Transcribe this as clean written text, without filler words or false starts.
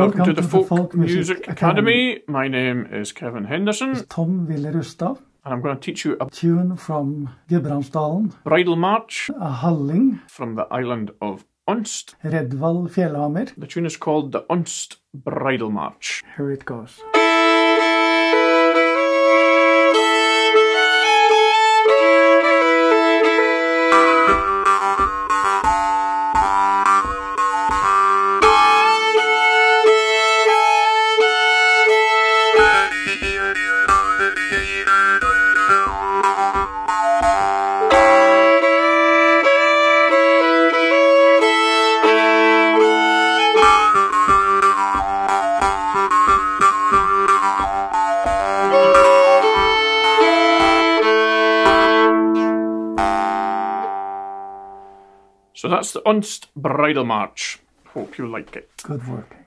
Welcome to the Folk Music Academy. My name is Kevin Henderson. It's Tom Willy Rustad. And I'm going to teach you a tune from Gudbrandsdalen. Bridal March. A Halling. From the island of Unst. Redvald Fjellhammer. The tune is called the Unst Bridal March. Here it goes. So that's the Unst Bridal March. Hope you like it. Good work.